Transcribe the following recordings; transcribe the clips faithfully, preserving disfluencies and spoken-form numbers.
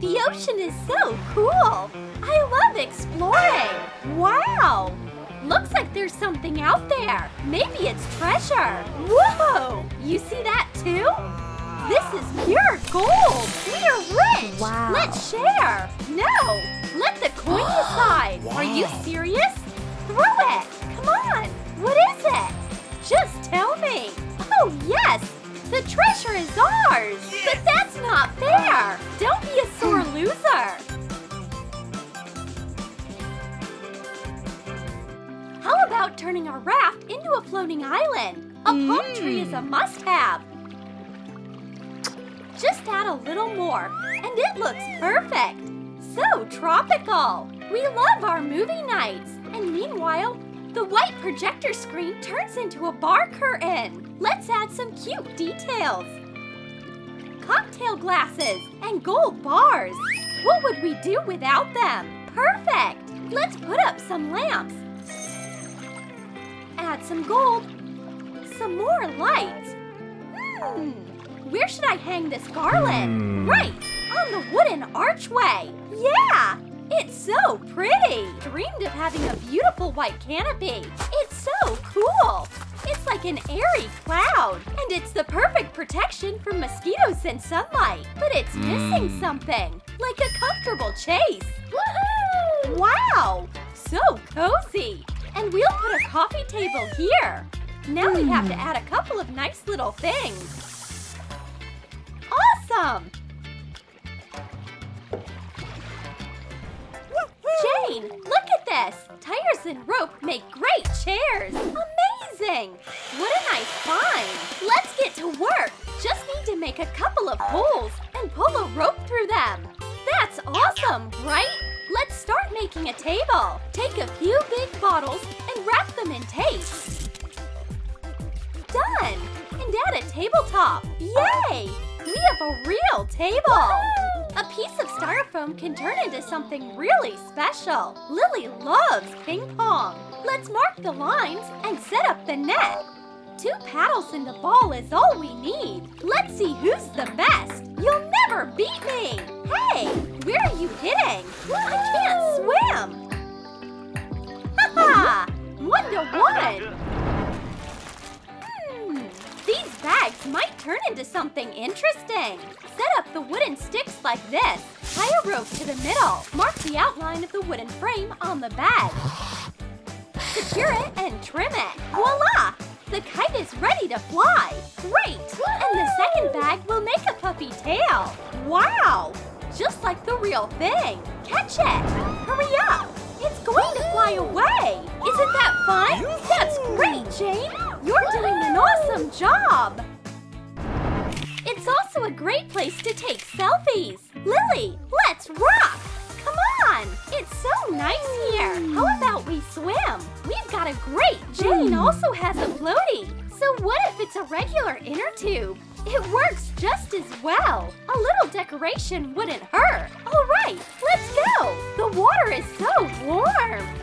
The ocean is so cool! I love exploring! Wow! Looks like there's something out there! Maybe it's treasure! Whoa! You see that too? This is pure gold! We are rich! Wow. Let's share! No! Let the coin decide! Wow. Are you serious? Throw it! Come on! What is it? Just tell me! Oh yes! The treasure is ours! Yes. But that's not fair! Don't be a sore loser! How about turning our raft into a floating island? A mm. palm tree is a must-have! Just add a little more, and it looks perfect! So tropical! We love our movie nights! And meanwhile, the white projector screen turns into a bar curtain! Let's add some cute details! Cocktail glasses and gold bars! What would we do without them? Perfect! Let's put up some lamps. Add some gold. Some more lights. Hmm. Where should I hang this garland? Right! On the wooden archway! Yeah! It's so pretty! Dreamed of having a beautiful white canopy! It's so cool! It's like an airy cloud! And it's the perfect protection from mosquitoes and sunlight! But it's missing something! Like a comfortable chase! Woohoo! Wow! So cozy! And we'll put a coffee table here! Now we have to add a couple of nice little things! Awesome! Jane, look at this! Tires and rope make great chairs! Amazing! What a nice find! Let's get to work! Just need to make a couple of holes and pull a rope through them! That's awesome, right? Let's start making a table! Take a few big bottles and wrap them in tape! Done! And add a tabletop! Yay! We have a real table! Woo-hoo! A piece of styrofoam can turn into something really special! Lily loves ping pong! Let's mark the lines and set up the net! Two paddles and a ball is all we need! Let's see who's the best! You'll never beat me! Hey! Where are you hitting? I can't swim! Ha ha! One to one! Hmm! These bags might turn into something interesting! Set up the wooden sticks like this. Tie a rope to the middle. Mark the outline of the wooden frame on the bag. Secure it and trim it. Voila! The kite is ready to fly. Great! And the second bag will make a puffy tail. Wow! Just like the real thing. Catch it! Hurry up! It's going to fly away! Isn't that fun? That's great, Jane! You're doing an awesome job! It's also a great place to take selfies! Lily, let's rock! Come on! It's so nice here! How about we swim? We've got a great! Jane also has a floaty! So what if it's a regular inner tube? It works just as well! A little decoration wouldn't hurt! Alright, let's go! The water is so warm!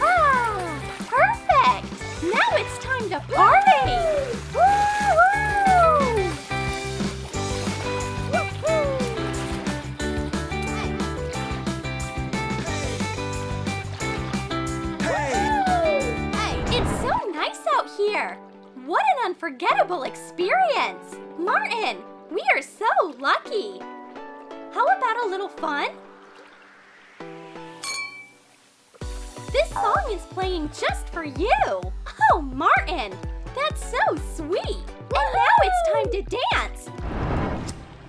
Ah! Perfect! Now it's time to party! Woo-hoo! Here. What an unforgettable experience! Martin, we are so lucky! How about a little fun? This song is playing just for you! Oh, Martin! That's so sweet! And now it's time to dance!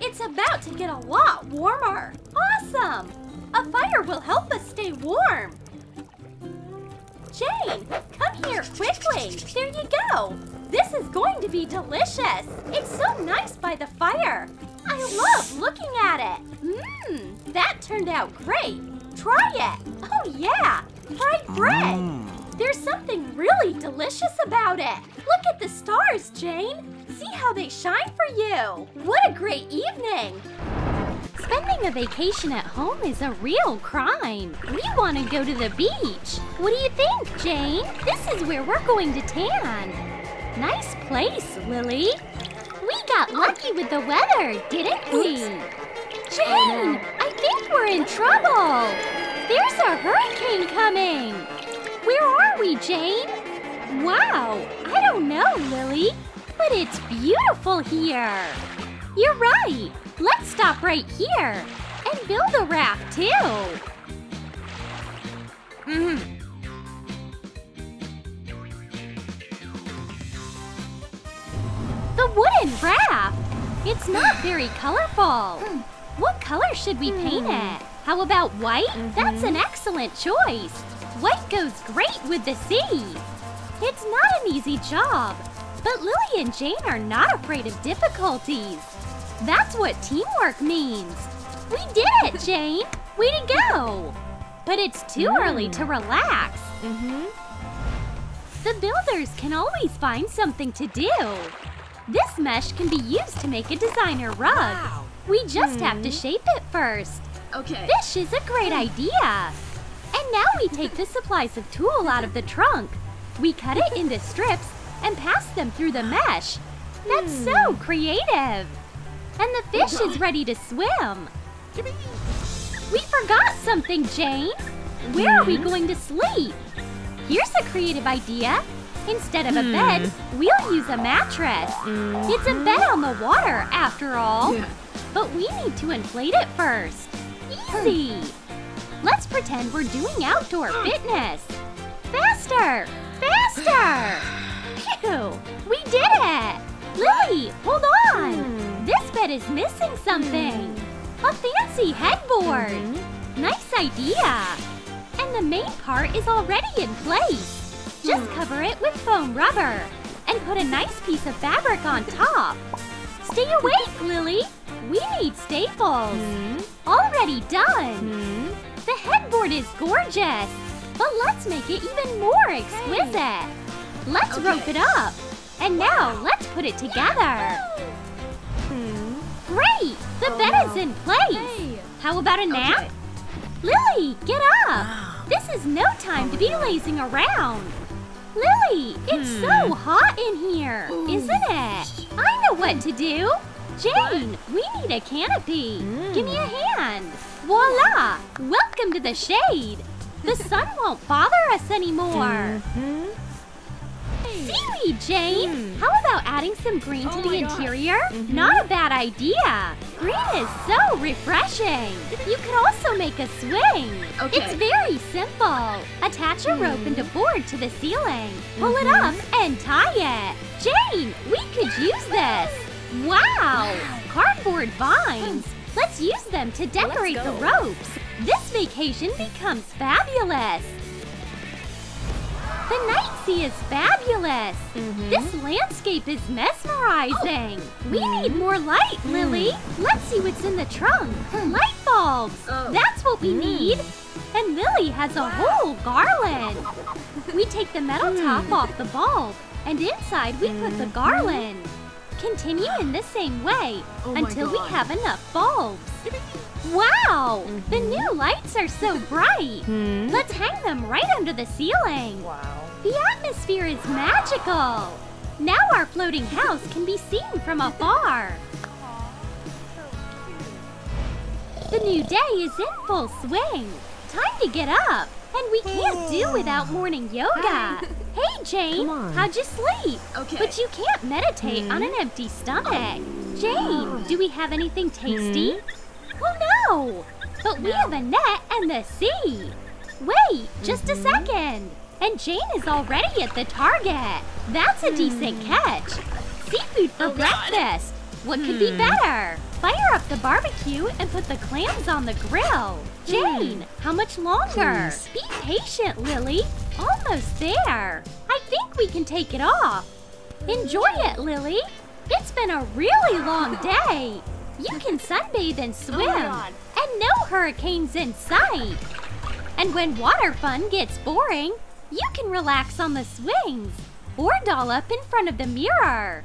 It's about to get a lot warmer! Awesome! A fire will help us stay warm! Jane, come here quickly! There you go! This is going to be delicious! It's so nice by the fire! I love looking at it! Mmm! That turned out great! Try it! Oh yeah! Fried bread! Mm. There's something really delicious about it! Look at the stars, Jane! See how they shine for you! What a great evening! Spending a vacation at home is a real crime! We want to go to the beach! What do you think, Jane? This is where we're going to tan! Nice place, Lily! We got lucky with the weather, didn't we? Jane! I think we're in trouble. There's a hurricane coming. Where are we, Jane? Wow, I don't know, Lily, but it's beautiful here. You're right. Let's stop right here and build a raft, too. Mm-hmm. The wooden raft! It's not very colorful. What color should we paint it? How about white? Mm-hmm. That's an excellent choice. White goes great with the sea. It's not an easy job, but Lily and Jane are not afraid of difficulties. That's what teamwork means. We did it, Jane! Way to go! But it's too mm. early to relax. Mm-hmm. The builders can always find something to do. This mesh can be used to make a designer rug. Wow. We just hmm. have to shape it first. Okay. This is a great idea. And now we take the supplies of tulle out of the trunk. We cut it into strips and pass them through the mesh. That's hmm. so creative. And the fish is ready to swim. We forgot something, Jane. Where are we going to sleep? Here's a creative idea. Instead of a bed, we'll use a mattress. It's a bed on the water, after all. Yeah. But we need to inflate it first. Easy! Let's pretend we're doing outdoor fitness. Faster! Faster! Phew! We did it! Lily, hold on! This bed is missing something. A fancy headboard. Nice idea! And the main part is already in place. Just cover it with foam rubber and put a nice piece of fabric on top. Stay awake, Lily. We need staples. Mm. Already done. Mm. The headboard is gorgeous, but let's make it even more exquisite. Hey. Let's okay. rope it up. And wow. now let's put it together. Mm. Great! The oh, bed no. is in place. Hey. How about a nap? Okay. Lily, get up. Wow. This is no time oh, to be no. lazing around. Lily, it's hmm. so hot in here, Ooh. isn't it? I know what to do. Jane, we need a canopy. Mm. Give me a hand. Voila! Welcome to the shade. The sun won't bother us anymore. Mm-hmm. Seaweed, Jane. Mm. How about adding some green oh to the interior? Mm-hmm. Not a bad idea. Green is so refreshing. You could also make a swing. Okay. It's very simple. Attach a rope and a board to the ceiling. Pull mm-hmm. it up and tie it. Jane, we could use this. Wow. wow. Cardboard vines. Let's use them to decorate the ropes. This vacation becomes fabulous. The night sea is fabulous. Mm-hmm. This landscape is mesmerizing. Oh. We mm-hmm. need more light, Lily. Mm. Let's see what's in the trunk. Mm. Light bulbs. Oh. That's what we mm. need. And Lily has a whole garland. We take the metal top off the bulb, and inside we put the garland. Continue in the same way oh until we have enough bulbs. Wow! Mm-hmm. The new lights are so bright. Mm-hmm. Let's hang them right under the ceiling. Wow. The atmosphere is magical. Now our floating house can be seen from afar. Aww, so cute. The new day is in full swing. Time to get up. And we can't do without morning yoga. Hey, Jane, how'd you sleep? Okay. But you can't meditate mm-hmm. on an empty stomach. Jane, do we have anything tasty? Mm-hmm. Oh no! But we have a net and the sea! Wait, just mm-hmm. a second! And Jane is already at the target! That's a mm. decent catch! Seafood for oh, breakfast! God. What mm. could be better? Fire up the barbecue and put the clams on the grill! Jane, mm. how much longer? Please. Be patient, Lily! Almost there! I think we can take it off! Enjoy it, Lily! It's been a really long day! You can sunbathe and swim, oh and no hurricanes in sight. And when water fun gets boring, you can relax on the swings or dollop in front of the mirror.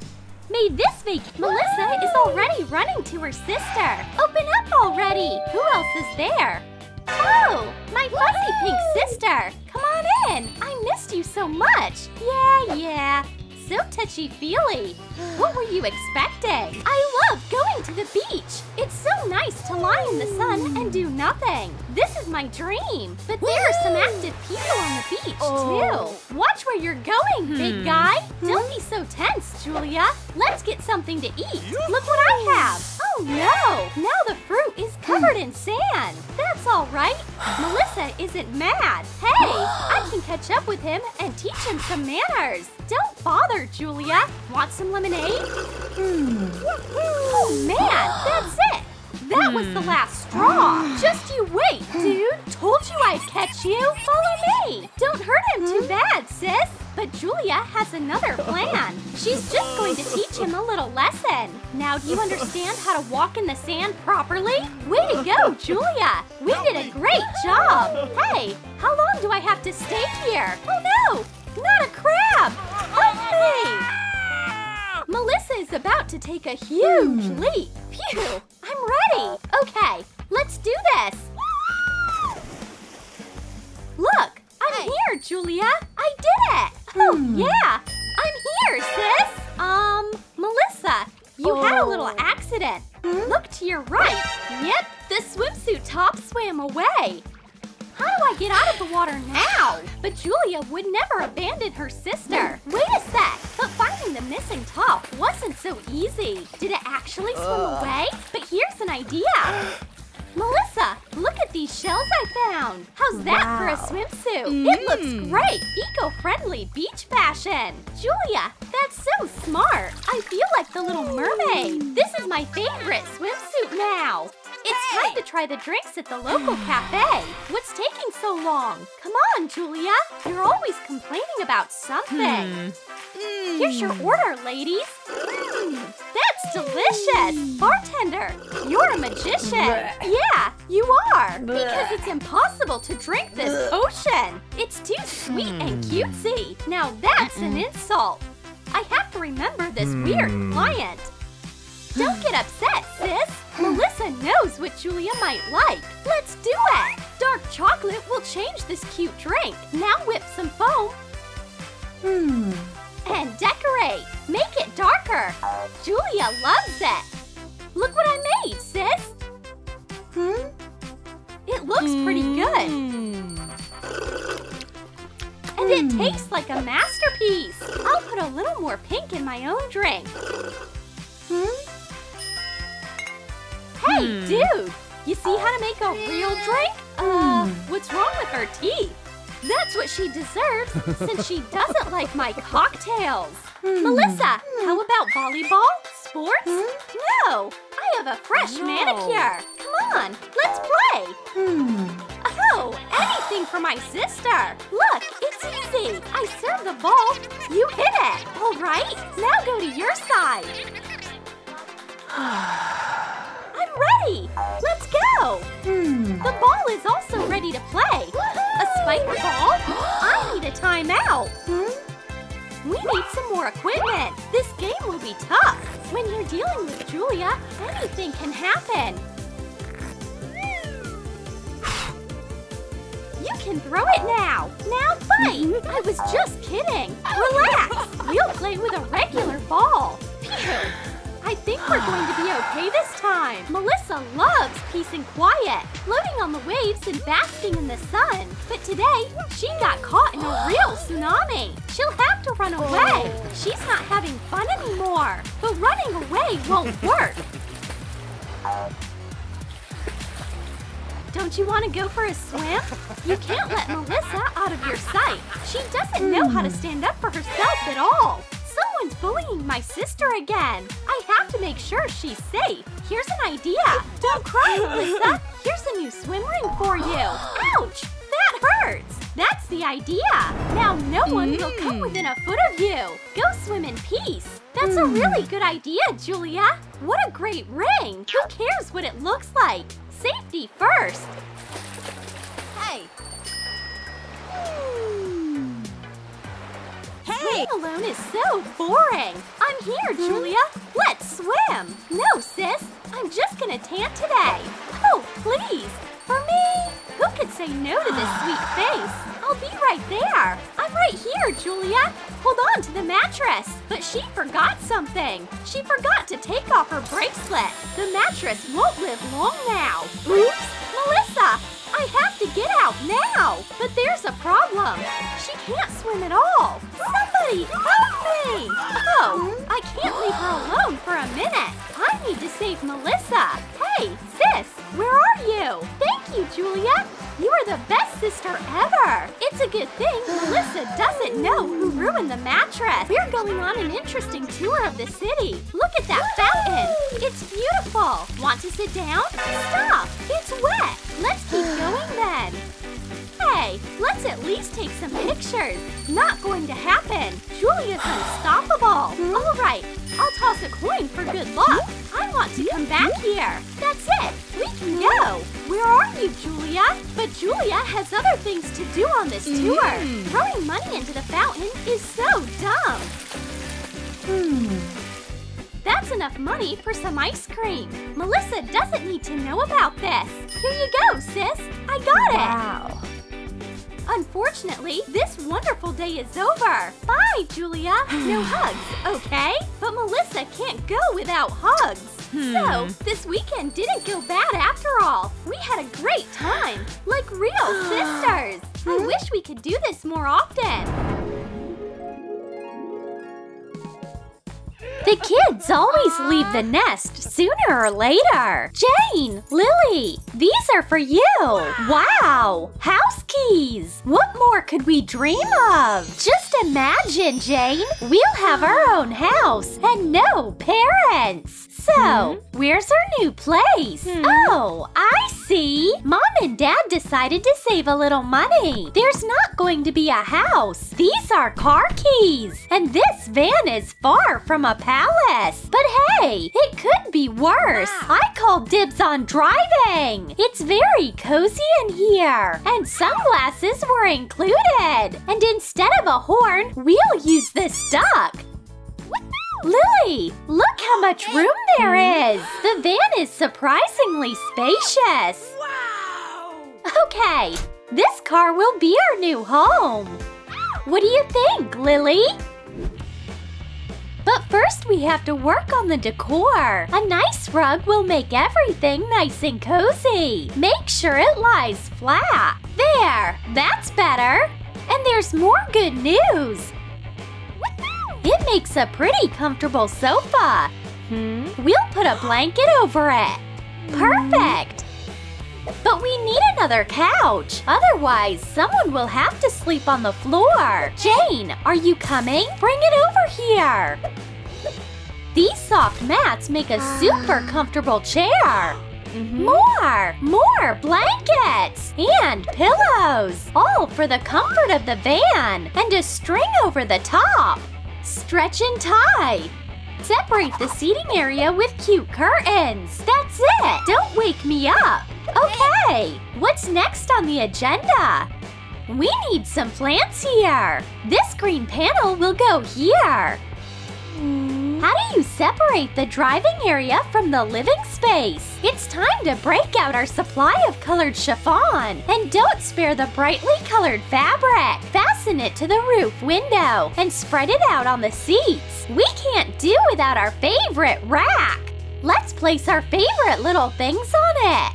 May this week, Melissa is already running to her sister. Open up already! Who else is there? Oh, my fuzzy pink sister! Come on in! I missed you so much! Yeah, yeah. so touchy-feely. What were you expecting? I love going to the beach. It's so nice to lie in the sun and do nothing. This is my dream. But there are some active people on the beach, oh. too. Watch where you're going, hmm. big guy. Hmm? Don't be so tense, Julia. Let's get something to eat. Look what I have. Oh, no. Now the fruit is covered in sand. That's all right. Melissa isn't mad. Hey, I can catch up with him and teach him some manners. Don't bother, Julia. Want some lemonade? Mm. Oh, man, that's it. That was the last straw. Just you wait, dude. Told you I'd catch you. Follow me. Don't hurt him too bad, sis. But Julia has another plan. She's just going to teach him a little lesson. Now do you understand how to walk in the sand properly? Way to go, Julia. We did a great job. Hey, how long do I have to stay here? Oh, no, not a crab. Help me. Melissa is about to take a huge hmm. leap. Phew, I'm ready. Okay, let's do this. Look, I'm hey. here, Julia. I did it. Hmm. Oh, yeah, I'm here, sis. Um, Melissa, you oh. had a little accident. Hmm? Look to your right. Yep, the swimsuit top swam away. How do I get out of the water now? But Julia would never abandon her sister. Wait a sec, but finding the missing top wasn't so easy. Did it actually swim uh. away? But here's an idea. Melissa, look at these shells I found. How's that wow. for a swimsuit? Mm. It looks great. Eco-friendly beach fashion. Julia, that's so smart. I feel like the Little Mermaid. Mm. This is my favorite swimsuit now. It's time to try the drinks at the local cafe. What's taking so long? Come on, Julia. You're always complaining about something. Hmm. Here's your order, ladies. Mm. That's delicious. Bartender, you're a magician. Yeah, you are. Because it's impossible to drink this ocean. It's too sweet and cutesy. Now that's an insult. I have to remember this weird client. Don't get upset, sis. Melissa knows what Julia might like. Let's do it. Dark chocolate will change this cute drink. Now whip some foam hmm. and decorate. Make it darker. Julia loves it. Look what I made, sis. Hmm? It looks pretty good. And it tastes like a masterpiece. I'll put a little more pink in my own drink. Hmm? Hey, hmm. dude! You see how to make a real drink? Uh, what's wrong with her teeth? That's what she deserves since she doesn't like my cocktails. Hmm. Melissa, how about volleyball? Sports? Hmm? No! I have a fresh no. manicure! Come on, let's play! Hmm. Oh, anything for my sister! Look, it's easy! I serve the ball, you hit it! All right, now go to your side! I'm ready! Let's go! Hmm. The ball is also ready to play. A spike ball? I need a timeout. Hmm? We need some more equipment. This game will be tough. When you're dealing with Julia, anything can happen. You can throw it now. Now fight! I was just kidding. Relax. We'll play with a regular ball. Phew. I think we're going to be okay this time. Melissa loves peace and quiet, floating on the waves and basking in the sun. But today, she got caught in a real tsunami. She'll have to run away. She's not having fun anymore. But running away won't work. Don't you want to go for a swim? You can't let Melissa out of your sight. She doesn't know how to stand up for herself at all. Someone's bullying my sister again. I have to make sure she's safe. Here's an idea. Don't cry, Melissa. Here's a new swim ring for you. Ouch! That hurts. That's the idea. Now no one mm. will come within a foot of you. Go swim in peace. That's mm. a really good idea, Julia. What a great ring. Who cares what it looks like? Safety first. Hey. Being alone is so boring. I'm here, Julia. Let's swim. No, sis. I'm just gonna tan today. Oh, please. For me. Who could say no to this sweet face? I'll be right there. I'm right here, Julia. hold on to the mattress. But she forgot something. She forgot to take off her bracelet. The mattress won't live long now. Oops, Melissa, I have to get out now. But there's a problem. She can't swim at all. Somebody help me. Oh, I can't leave her alone for a minute. I need to save Melissa. Hey, sis, where are you? Thank you, Julia. You are the best sister ever! It's a good thing Melissa doesn't know who ruined the mattress. We're going on an interesting tour of the city. Look at that fountain. It's beautiful. Want to sit down? Stop. It's wet. Let's keep going then. Hey, let's at least take some pictures. Not going to happen. Julia's unstoppable. All right. I'll toss a coin for good luck. I want to come back here. That's it. We can go. Where are you, Julia? But Julia has other things to do on this tour. Mm. Throwing money into the fountain is so dumb. Mm. That's enough money for some ice cream. Melissa doesn't need to know about this. Here you go, sis. I got wow. it. Unfortunately, this wonderful day is over. Bye, Julia. No hugs, okay? But Melissa can't go without hugs. Hmm. So, this weekend didn't go bad after all. We had a great time, like real sisters. I wish we could do this more often. The kids always leave the nest sooner or later. Jane, Lily, these are for you. Wow, house keys. What more could we dream of? Just imagine, Jane. We'll have our own house and no parents. So, where's our new place? Hmm. Oh, I see. Mom and Dad decided to save a little money. There's not going to be a house. These are car keys. And this van is far from a palace. But hey, it could be worse. Wow. I call dibs on driving. It's very cozy in here. And sunglasses were included. And instead of a horn, we'll use this duck. Lily, look how much room there is! The van is surprisingly spacious! Wow! Okay, this car will be our new home! What do you think, Lily? But first we have to work on the decor. A nice rug will make everything nice and cozy. Make sure it lies flat. There, that's better! And there's more good news! It makes a pretty comfortable sofa. Hmm? We'll put a blanket over it. Perfect! But we need another couch. Otherwise, someone will have to sleep on the floor. Jane, are you coming? Bring it over here. These soft mats make a super comfortable chair. Mm-hmm. More! More blankets! And pillows! All for the comfort of the van. And a string over the top. Stretch and tie! Separate the seating area with cute curtains! That's it! Don't wake me up! Okay! What's next on the agenda? We need some plants here! This green panel will go here! How do you separate the driving area from the living space? It's time to break out our supply of colored chiffon. And don't spare the brightly colored fabric. Fasten it to the roof window and spread it out on the seats. We can't do without our favorite rack. Let's place our favorite little things on it.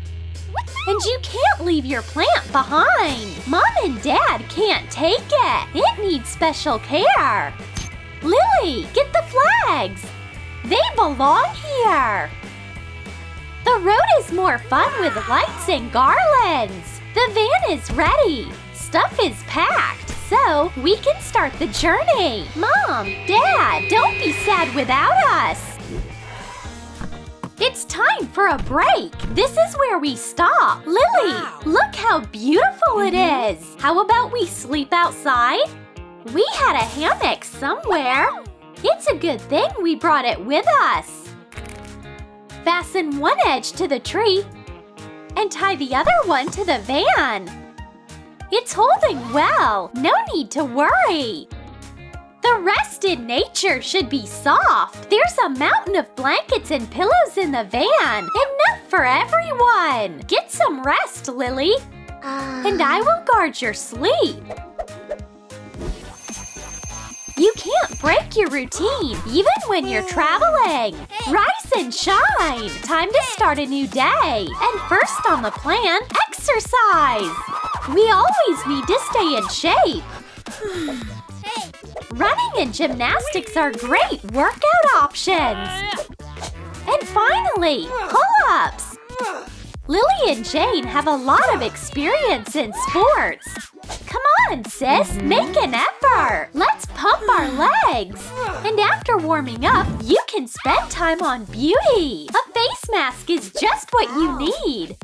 And you can't leave your plant behind. Mom and Dad can't take it. It needs special care. Lily, get the flags! They belong here! The road is more fun with lights and garlands! The van is ready! Stuff is packed, so we can start the journey! Mom, Dad, don't be sad without us! It's time for a break! This is where we stop! Lily, wow. Look how beautiful it is! How about we sleep outside? We had a hammock somewhere. It's a good thing we brought it with us. Fasten one edge to the tree and tie the other one to the van. It's holding well. No need to worry. The rest in nature should be soft. There's a mountain of blankets and pillows in the van. Enough for everyone. Get some rest, Lily. And I will guard your sleep. You can't break your routine, even when you're traveling! Rise and shine! Time to start a new day! And first on the plan, exercise! We always need to stay in shape! Running and gymnastics are great workout options! And finally, pull-ups! Lily and Jane have a lot of experience in sports! Come on, sis! Make an effort! Let's pump our legs! And after warming up, you can spend time on beauty! A face mask is just what you need!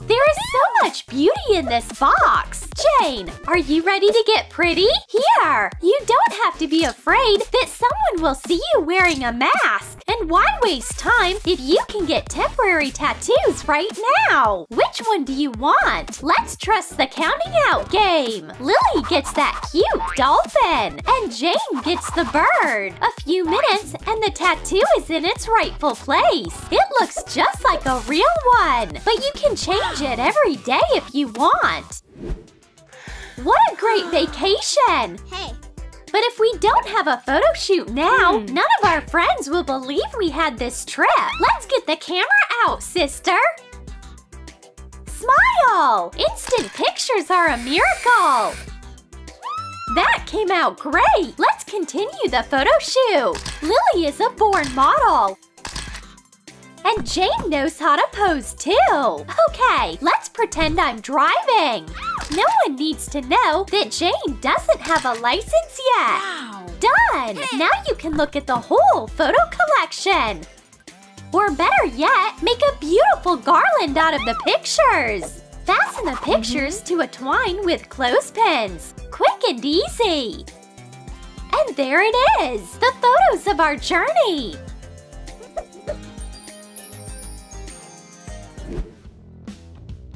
There is so much beauty in this box! Jane, are you ready to get pretty? Here! You don't have to be afraid that someone will see you wearing a mask! And why waste time if you can get temporary tattoos right now? Which one do you want? Let's trust the counting out game! Lily gets that cute dolphin! And Jane gets the bird! A few minutes and the tattoo is in its rightful place! It looks just like a real one! But you can change it every day if you want! What a great vacation! Hey. But if we don't have a photo shoot now, hmm. none of our friends will believe we had this trip! Let's get the camera out, sister! Smile! Instant pictures are a miracle! That came out great! Let's continue the photo shoot! Lily is a born model! And Jane knows how to pose, too! Okay, let's pretend I'm driving! No one needs to know that Jane doesn't have a license yet! Wow. Done! Hey. Now you can look at the whole photo collection! Or better yet, make a beautiful garland out of the pictures! Fasten the pictures to a twine with clothespins! Quick and easy! And there it is! The photos of our journey!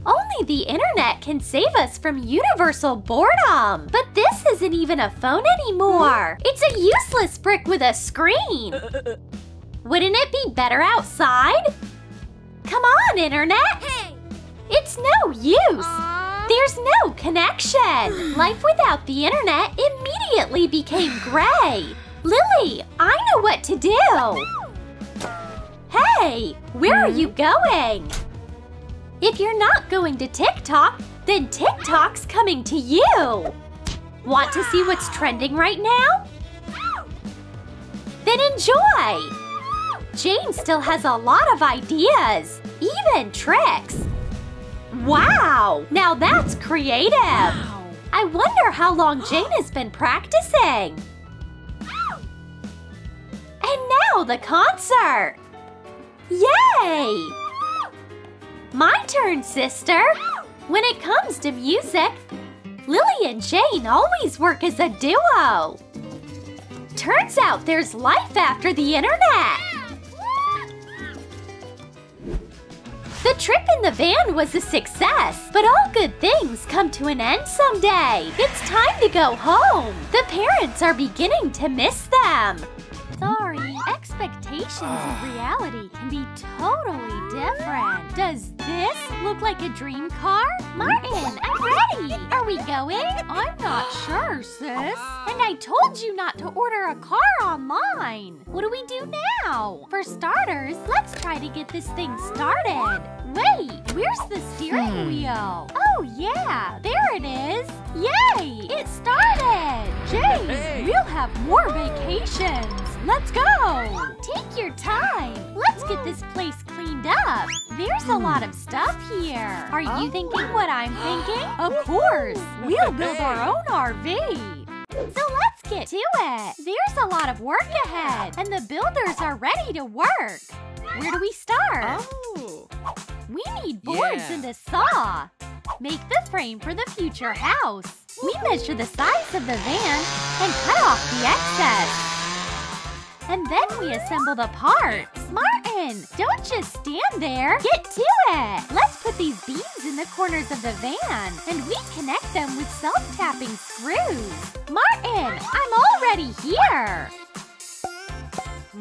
Only the internet can save us from universal boredom! But this isn't even a phone anymore! It's a useless brick with a screen! Wouldn't it be better outside? Come on, internet! Hey. It's no use! Aww. There's no connection! Life without the internet immediately became gray! Lily, I know what to do! Hey! Where are you going? If you're not going to TikTok, then TikTok's coming to you! Want to see what's trending right now? Then enjoy! Jane still has a lot of ideas, even tricks! Wow! Now that's creative! I wonder how long Jane has been practicing! And now the concert! Yay! My turn, sister! When it comes to music, Lily and Jane always work as a duo! Turns out there's life after the internet! The trip in the van was a success, but all good things come to an end someday! It's time to go home! The parents are beginning to miss them! Sorry, expectations of reality can be totally different. Does this look like a dream car? Martin, I'm ready! Are we going? I'm not sure, sis. And I told you not to order a car online! What do we do now? For starters, let's try to get this thing started. Wait, where's the steering wheel? Oh yeah, there it is! Yay! It started! Jane, we'll have more vacations! Let's go! Take your time! Let's get this place cleaned up! There's a lot of stuff here! Are you thinking what I'm thinking? Of course! We'll build our own R V! So let's get to it! There's a lot of work ahead! And the builders are ready to work! Where do we start? Oh. We need boards yeah. and a saw! Make the frame for the future house! We measure the size of the van and cut off the excess! And then we assemble the parts! Martin! Don't just stand there! Get to it! Let's put these beams in the corners of the van, and we connect them with self-tapping screws! Martin! I'm already here!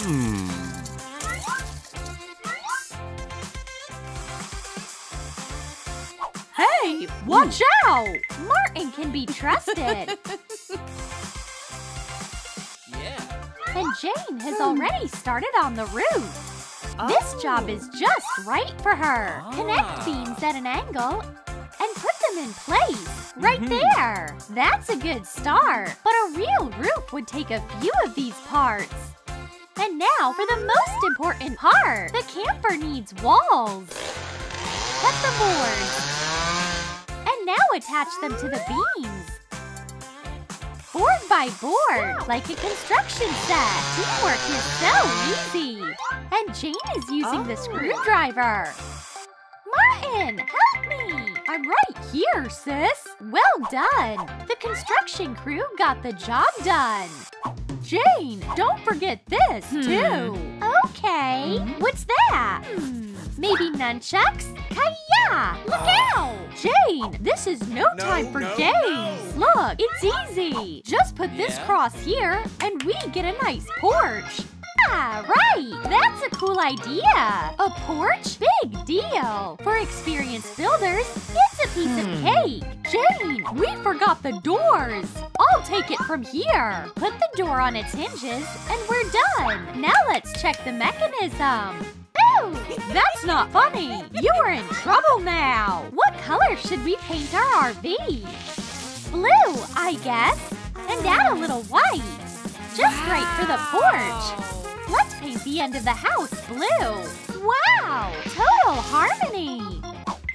Hmm. Hey! Watch out! Martin can be trusted! and Jane has already started on the roof. Oh. This job is just right for her. Ah. Connect beams at an angle and put them in place, right mm-hmm. there. That's a good start, but a real roof would take a few of these parts. And now for the most important part. The camper needs walls. Cut the boards. And now attach them to the beams. Board by board, like a construction set. Teamwork is so easy. And Jane is using oh. the screwdriver. Martin, help me! I'm right here, sis. Well done. The construction crew got the job done. Jane, don't forget this, hmm. too. Okay. What's that? Hmm. Maybe nunchucks? Kaya! Look out! Jane, this is no, no time for no, games. No. Look, it's easy. Just put this yeah. cross here, and we get a nice porch. Ah, right! That's a cool idea. A porch? Big deal. For experienced builders, it's a piece hmm. of cake. Jane, we forgot the doors. I'll take it from here. Put the door on its hinges, and we're done. Now let's check the mechanism. Boo! That's not funny. You are in trouble now. What color should we paint our R V? Blue, I guess. And add a little white. Just right for the porch. Let's paint the end of the house blue. Wow! Total harmony!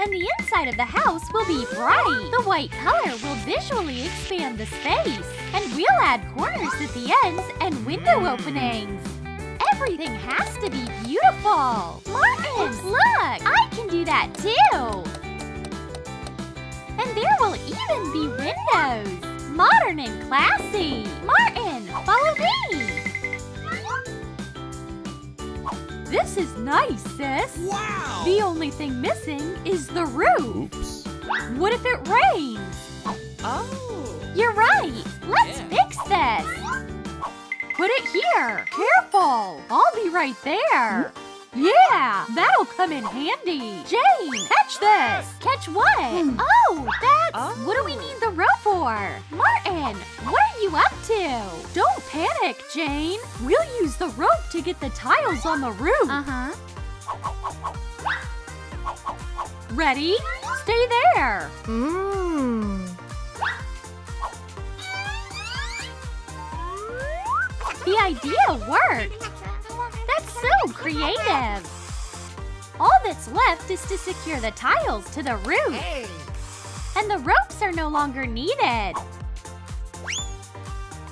And the inside of the house will be bright. The white color will visually expand the space. And we'll add corners at the ends and window openings. Everything has to be beautiful! Martin! Look! I can do that too! And there will even be windows! Modern and classy! Martin, follow me! This is nice, sis! Wow! The only thing missing is the roof! Oops. What if it rains? Oh! You're right! Let's yeah. fix this! Put it here! Careful! I'll be right there! Yeah! That'll come in handy! Jane! Catch this! Catch what? Hmm. Oh! That's… Oh. What do we need the rope for? Martin! What are you up to? Don't panic, Jane! We'll use the rope to get the tiles on the roof! Uh-huh. Ready? Stay there! Mmm… The idea worked! That's so creative! All that's left is to secure the tiles to the roof. Hey. And the ropes are no longer needed.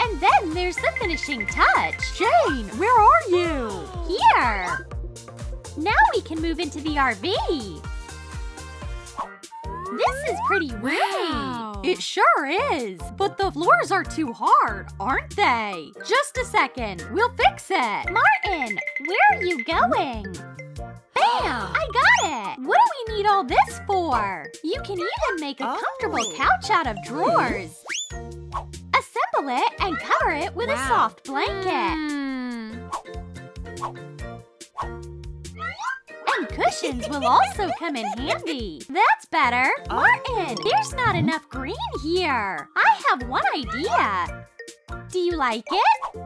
And then there's the finishing touch. Jane, where are you? Here! Now we can move into the R V. This is pretty roomy. Wow. It sure is. But the floors are too hard, aren't they? Just a second. We'll fix it. Martin, where are you going? Bam! I got it! What do we need all this for? You can even make a comfortable couch out of drawers. Assemble it and cover it with wow. a soft blanket. Mm. And cushions will also come in handy. That's better. Martin, there's not enough green here. I have one idea. Do you like it?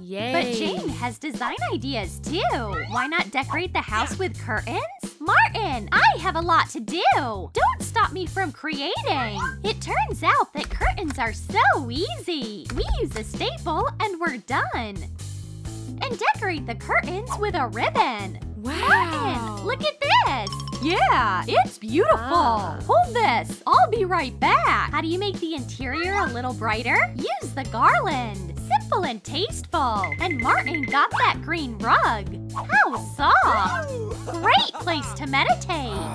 Yay. But Jane has design ideas too. Why not decorate the house with curtains? Martin, I have a lot to do. Don't stop me from creating. It turns out that curtains are so easy. We use a staple and we're done. And decorate the curtains with a ribbon. Wow! Martin, look at this! Yeah, it's beautiful! Oh. Hold this! I'll be right back! How do you make the interior a little brighter? Use the garland! Simple and tasteful! And Martin got that green rug! How soft! Great place to meditate!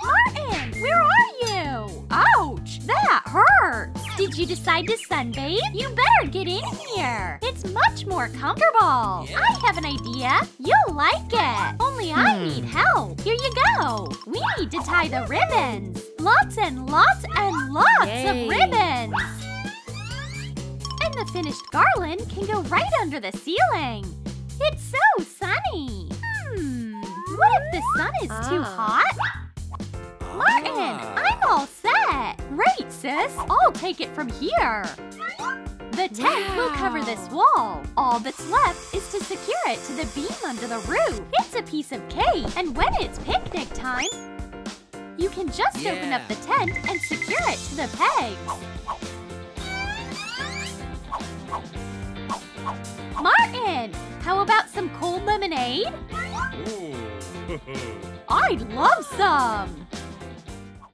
Martin, where are you? Ouch! That hurts! Did you decide to sunbathe? You better get in here! It's much more comfortable! Yeah. I have an idea! You'll like it! Only hmm. I need help! Here you go! We need to tie the ribbons! Lots and lots and lots Yay. Of ribbons! And the finished garland can go right under the ceiling! It's so sunny! Hmm… What if the sun is oh. too hot? Martin, I'm all set! Great, sis! I'll take it from here! The tent wow. will cover this wall. All that's left is to secure it to the beam under the roof. It's a piece of cake, and when it's picnic time, you can just yeah. open up the tent and secure it to the pegs. Martin, how about some cold lemonade? I'd love some!